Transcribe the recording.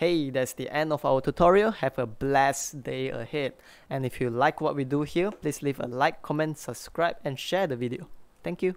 Hey, that's the end of our tutorial. Have a blessed day ahead. And if you like what we do here, please leave a like, comment, subscribe, and share the video. Thank you.